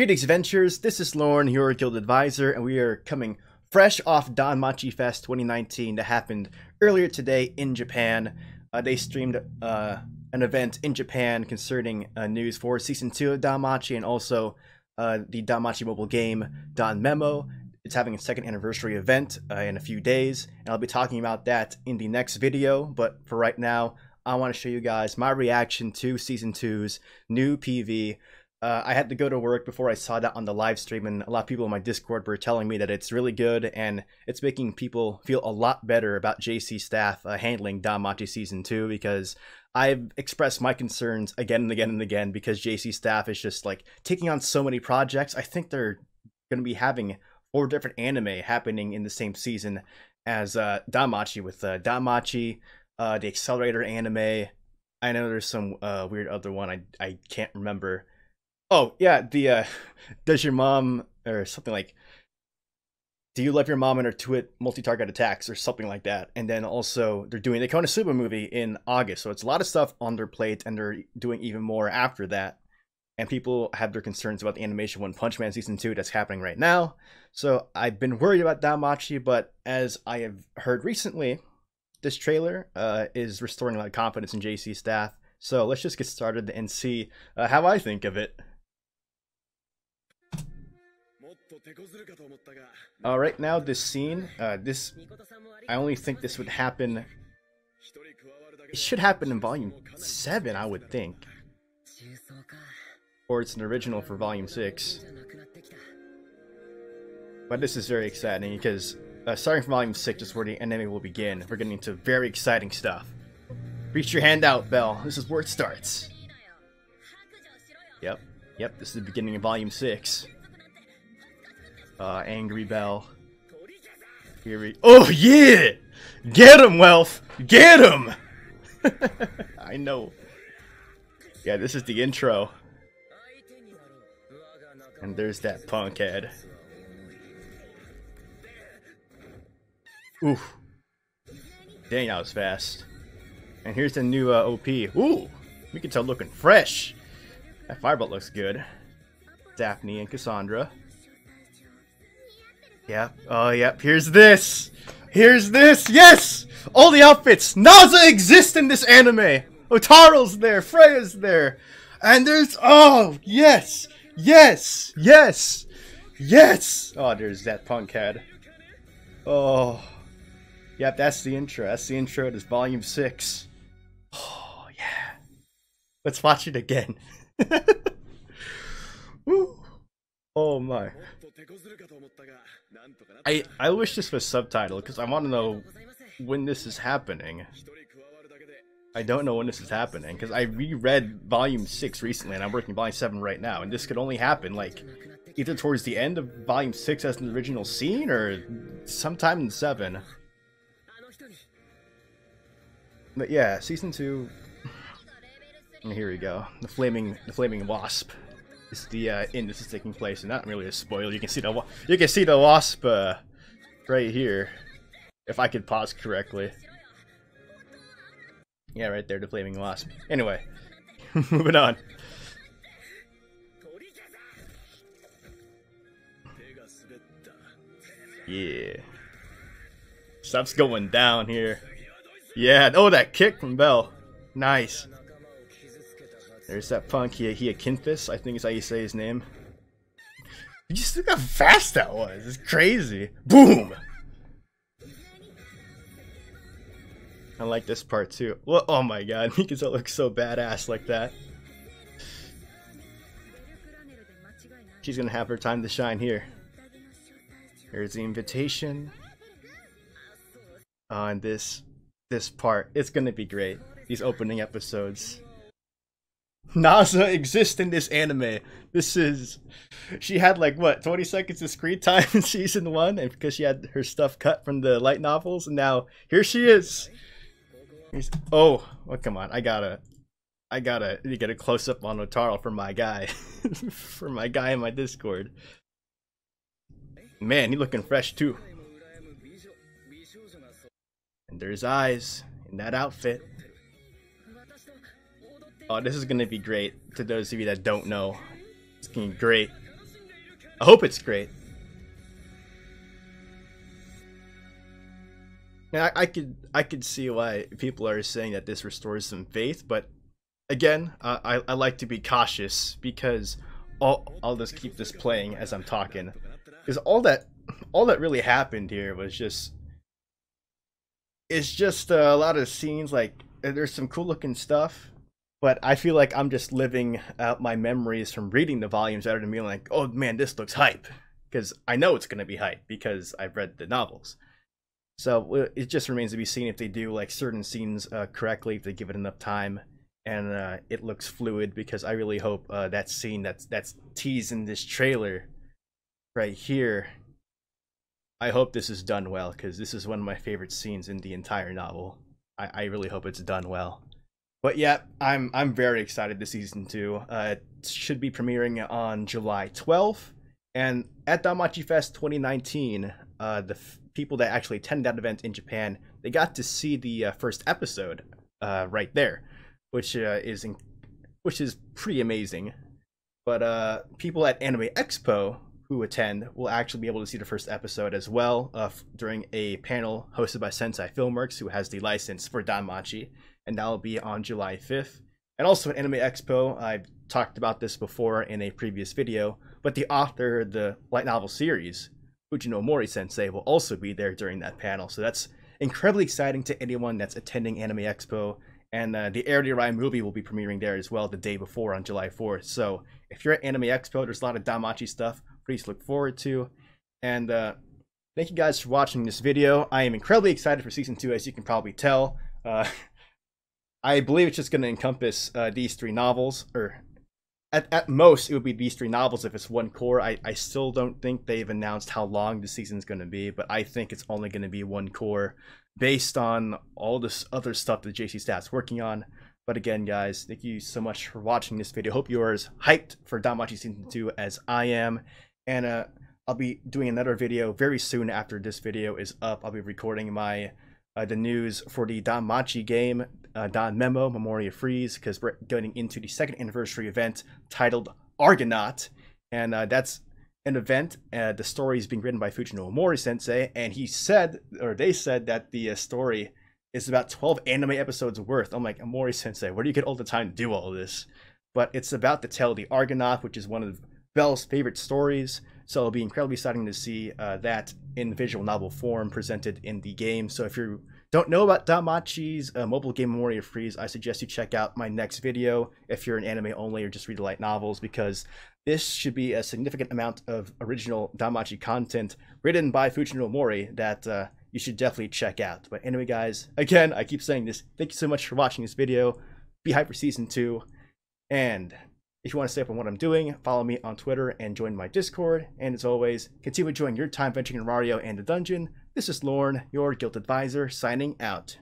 Greetings, adventurers. This is Lorne, your guild advisor, and we are coming fresh off DanMachi Fest 2019 that happened earlier today in Japan. They streamed an event in Japan concerning news for Season 2 of DanMachi and also the DanMachi mobile game DanMemo. It's having a second anniversary event in a few days, and I'll be talking about that in the next video, but for right now, I want to show you guys my reaction to Season 2's new PV. I had to go to work before I saw that on the live stream, and a lot of people in my Discord were telling me that it's really good and it's making people feel a lot better about JC Staff handling DanMachi Season 2, because I've expressed my concerns again and again and again because JC Staff is just like taking on so many projects. I think they're going to be having 4 different anime happening in the same season as DanMachi, with DanMachi, the Accelerator anime. I know there's some weird other one I can't remember. Oh yeah, the does your mom, or something like, do you love your mom and her two-hit multi-target attacks, or something like that. And then also they're doing the Konosuba movie in August, so it's a lot of stuff on their plate, and they're doing even more after that. And people have their concerns about the animation when Punch Man Season 2 that's happening right now. So I've been worried about DanMachi, but as I have heard recently, this trailer is restoring a lot of confidence in JC Staff. So let's just get started and see how I think of it. All right, now this scene, I only think this would happen, it should happen in Volume 7, I would think, or it's an original for Volume 6, but this is very exciting because starting from Volume 6 is where the anime will begin. We're getting into very exciting stuff. Reach your hand out, Bell, this is where it starts. Yep, yep, this is the beginning of Volume 6. Angry Bell. Here we— oh yeah! Get him, Wealth! Get him! I know. Yeah, this is the intro. And there's that punk head. Oof. Dang, that was fast. And here's the new OP. Ooh! We can tell, looking fresh! That Firebolt looks good. Daphne and Cassandra. Yep. Oh, yep. Here's this. Here's this. Yes! All the outfits. Naaza exists in this anime. Otaro's there. Freya's there. And there's... oh, yes. Yes. Yes. Yes. Oh, there's that punk head. Oh. Yep, that's the intro. That's the intro to Volume 6. Oh, yeah. Let's watch it again. Woo. Oh, my. I wish this was subtitled, because I want to know when this is happening. I don't know when this is happening, because I reread Volume 6 recently, and I'm working Volume 7 right now, and this could only happen, like, either towards the end of Volume 6 as an original scene, or sometime in 7. But yeah, Season 2... and here we go. The flaming wasp. It's the end this is taking place, and not really a spoiler. You can see the wasp right here, if I could pause correctly. Yeah, right there, the flaming wasp. Anyway, moving on. Yeah, stuff's going down here. Yeah. Oh, that kick from Bell. Nice. There's that punk Hiakinthus, I think is how you say his name. You just look how fast that was. It's crazy. Boom! I like this part too. Well, oh my god, Mikasa looks so badass like that. She's gonna have her time to shine here. Here's the invitation. On this part, it's gonna be great. These opening episodes. Naaza exists in this anime. This is... she had like, what, 20 seconds of screen time in Season 1? And because she had her stuff cut from the light novels, and now here she is! Here's, oh, well, come on, I gotta get a close-up on Otaro for my guy. For my guy in my Discord. Man, he looking fresh too. And there's eyes in that outfit. Oh, this is gonna be great to those of you that don't know. It's gonna be great. I hope it's great. Now, I could see why people are saying that this restores some faith, but again, I like to be cautious because I'll just keep this playing as I'm talking, because all that really happened here was just a lot of scenes. Like, there's some cool looking stuff, but I feel like I'm just living out my memories from reading the volumes rather than being like, oh man, this looks hype, because I know it's gonna be hype because I've read the novels. So it just remains to be seen if they do like certain scenes correctly, if they give it enough time, and it looks fluid. Because I really hope that scene that's teased in this trailer right here, I hope this is done well, because this is one of my favorite scenes in the entire novel. I really hope it's done well. But yeah, I'm very excited this season 2. It should be premiering on July 12th, and at DanMachi Fest 2019, the people that actually attended that event in Japan, they got to see the first episode right there, which is pretty amazing. But people at Anime Expo who attend will actually be able to see the first episode as well, during a panel hosted by Sentai Filmworks, who has the license for DanMachi, and that'll be on July 5th. And also at Anime Expo, I've talked about this before in a previous video, but the author of the light novel series, Fujino Omori sensei, will also be there during that panel. So that's incredibly exciting to anyone that's attending Anime Expo. And the Arrow of the Orion movie will be premiering there as well the day before on July 4th. So if you're at Anime Expo, there's a lot of DanMachi stuff for you to look forward to. And thank you guys for watching this video. I am incredibly excited for Season 2, as you can probably tell. I believe it's just going to encompass these three novels, or at most, it would be these three novels if it's one core. I still don't think they've announced how long the season's going to be, but I think it's only going to be one core based on all this other stuff that JC Staff's working on. But again, guys, thank you so much for watching this video. Hope you are as hyped for DanMachi Season 2 as I am. And I'll be doing another video very soon after this video is up. I'll be recording my the news for the DanMachi game, DanMemo, Memoria Freese, because we're getting into the 2nd anniversary event titled Argonaut, and that's an event. The story is being written by Fujino Omori sensei, and he said, or they said, that the story is about 12 anime episodes worth. I'm like, Omori sensei, where do you get all the time to do all of this? But it's about the tale of the Argonaut, which is one of Bell's favorite stories. So it'll be incredibly exciting to see that in visual novel form presented in the game. So if you don't know about DanMachi's mobile game Memoria Freese, I suggest you check out my next video if you're an anime only or just read the light novels, because this should be a significant amount of original DanMachi content written by Fujino Omori that you should definitely check out. But anyway, guys, again, I keep saying this. Thank you so much for watching this video. Be hyped for Season 2. And if you want to stay up on what I'm doing, follow me on Twitter and join my Discord. And as always, continue enjoying your time venturing in Orario and the dungeon. This is Lorne, your guild advisor, signing out.